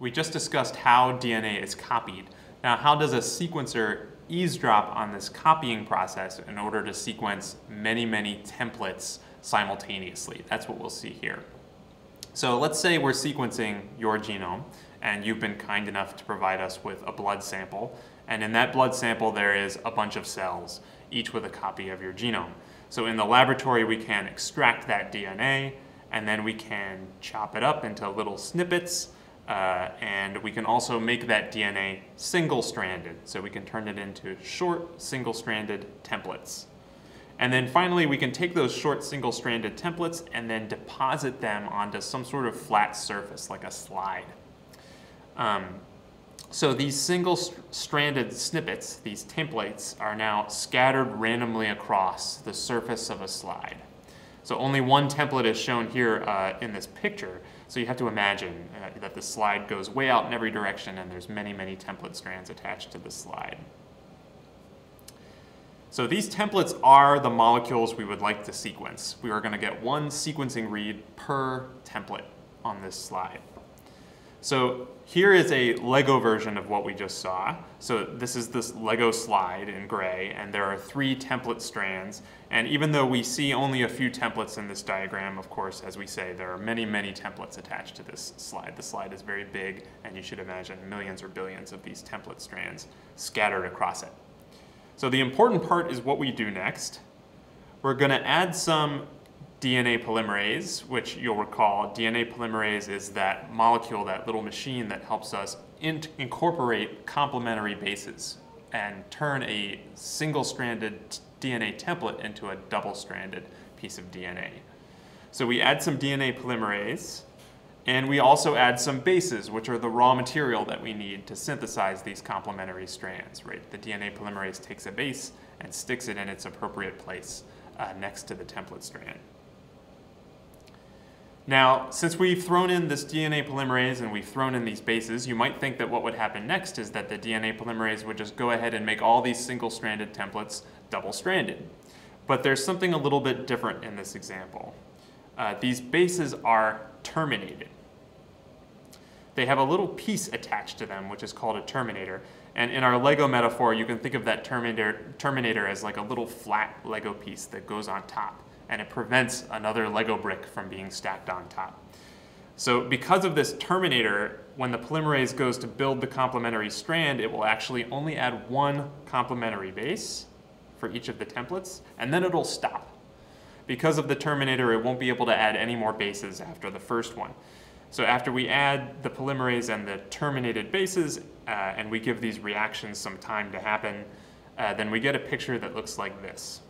we just discussed how DNA is copied. Now, how does a sequencer eavesdrop on this copying process in order to sequence many, many templates simultaneously? That's what we'll see here. So let's say we're sequencing your genome, and you've been kind enough to provide us with a blood sample. And in that blood sample, there is a bunch of cells, each with a copy of your genome. So in the laboratory, we can extract that DNA, and then we can chop it up into little snippets. And we can also make that DNA single-stranded. So we can turn it into short, single-stranded templates. And then finally, we can take those short, single-stranded templates and then deposit them onto some sort of flat surface, like a slide. So these single-stranded snippets, these templates, are now scattered randomly across the surface of a slide. So only one template is shown here in this picture. So you have to imagine that the slide goes way out in every direction, and there's many, many template strands attached to the slide. So these templates are the molecules we would like to sequence. We are going to get one sequencing read per template on this slide. So here is a Lego version of what we just saw. So this is this Lego slide in gray, and there are 3 template strands. And even though we see only a few templates in this diagram, of course, as we say, there are many, many templates attached to this slide. The slide is very big, and you should imagine millions or billions of these template strands scattered across it. So the important part is what we do next. We're going to add some DNA polymerase, which you'll recall, DNA polymerase is that molecule, that little machine that helps us incorporate complementary bases and turn a single-stranded DNA template into a double-stranded piece of DNA. So we add some DNA polymerase, and we also add some bases, which are the raw material that we need to synthesize these complementary strands, right? The DNA polymerase takes a base and sticks it in its appropriate place next to the template strand. Now, since we've thrown in this DNA polymerase and we've thrown in these bases, you might think that what would happen next is that the DNA polymerase would just go ahead and make all these single-stranded templates double-stranded. But there's something a little bit different in this example. These bases are terminated. They have a little piece attached to them, which is called a terminator. And in our Lego metaphor, you can think of that terminator as like a little flat Lego piece that goes on top, and it prevents another Lego brick from being stacked on top. So because of this terminator, when the polymerase goes to build the complementary strand, it will actually only add one complementary base for each of the templates, and then it'll stop. Because of the terminator, it won't be able to add any more bases after the first one. So after we add the polymerase and the terminated bases, and we give these reactions some time to happen, then we get a picture that looks like this.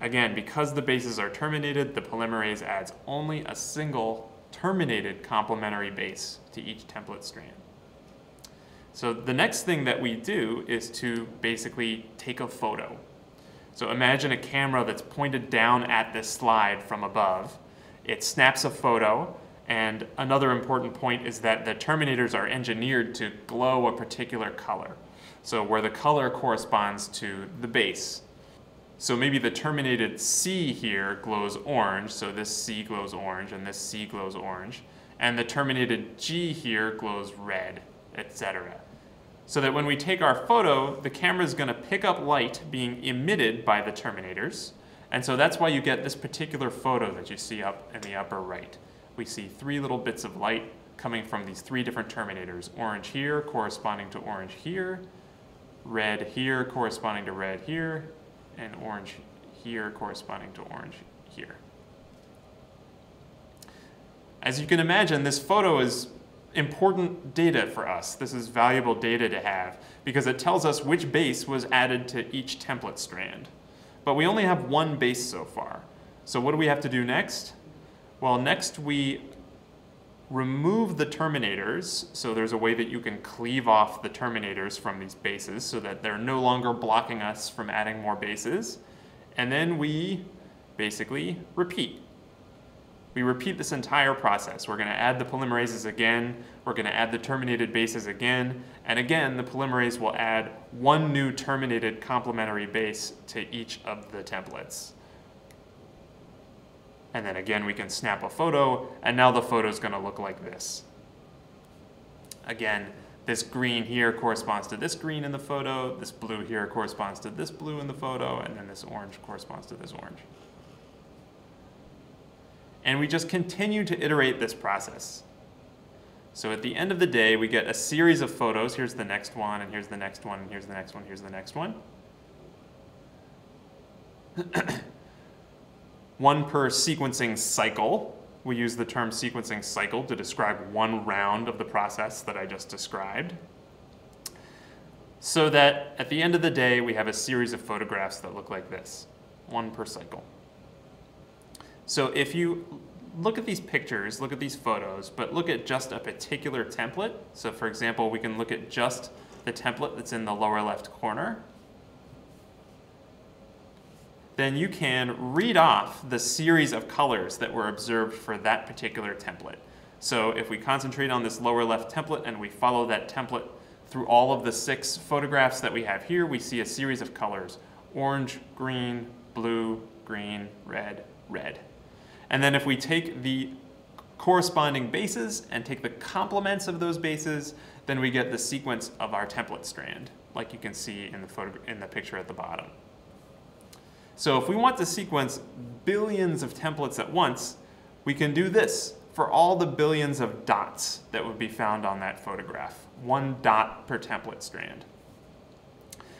Again, because the bases are terminated, the polymerase adds only a single terminated complementary base to each template strand. So the next thing that we do is to basically take a photo. So imagine a camera that's pointed down at this slide from above. It snaps a photo, and another important point is that the terminators are engineered to glow a particular color. So where the color corresponds to the base. So maybe the terminated C here glows orange, so this C glows orange, and this C glows orange. And the terminated G here glows red, etc. So that when we take our photo, the camera is going to pick up light being emitted by the terminators. And so that's why you get this particular photo that you see up in the upper right. We see 3 little bits of light coming from these 3 different terminators. Orange here corresponding to orange here, red here corresponding to red here, and orange here corresponding to orange here. As you can imagine, this photo is important data for us. This is valuable data to have because it tells us which base was added to each template strand. But we only have one base so far. So what do we have to do next? Well, next we remove the terminators. So there's a way that you can cleave off the terminators from these bases so that they're no longer blocking us from adding more bases. And then we basically repeat. We repeat this entire process. We're going to add the polymerases again. We're going to add the terminated bases again. And again, the polymerase will add one new terminated complementary base to each of the templates. And then again, we can snap a photo, and now the photo is going to look like this. Again, this green here corresponds to this green in the photo, this blue here corresponds to this blue in the photo, and then this orange corresponds to this orange. And we just continue to iterate this process. So at the end of the day, we get a series of photos. Here's the next one, and here's the next one, and here's the next one, here's the next one. One per sequencing cycle. We use the term sequencing cycle to describe one round of the process that I just described. So that at the end of the day, we have a series of photographs that look like this, one per cycle. So if you look at these pictures, look at these photos, but look at just a particular template. So for example, we can look at just the template that's in the lower left corner. Then you can read off the series of colors that were observed for that particular template. So if we concentrate on this lower left template and we follow that template through all of the 6 photographs that we have here, we see a series of colors: orange, green, blue, green, red, red. And then if we take the corresponding bases and take the complements of those bases, then we get the sequence of our template strand, like you can see in the picture at the bottom. So if we want to sequence billions of templates at once, we can do this for all the billions of dots that would be found on that photograph, one dot per template strand.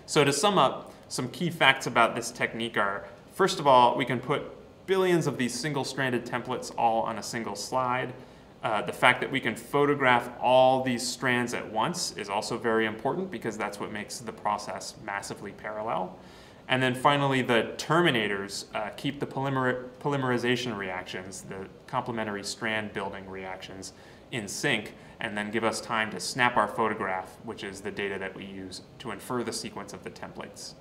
So to sum up, some key facts about this technique are, first of all, we can put billions of these single-stranded templates all on a single slide. The fact that we can photograph all these strands at once is also very important because that's what makes the process massively parallel. And then finally, the terminators keep the polymerization reactions, the complementary strand building reactions, in sync, and then give us time to snap our photograph, which is the data that we use to infer the sequence of the templates.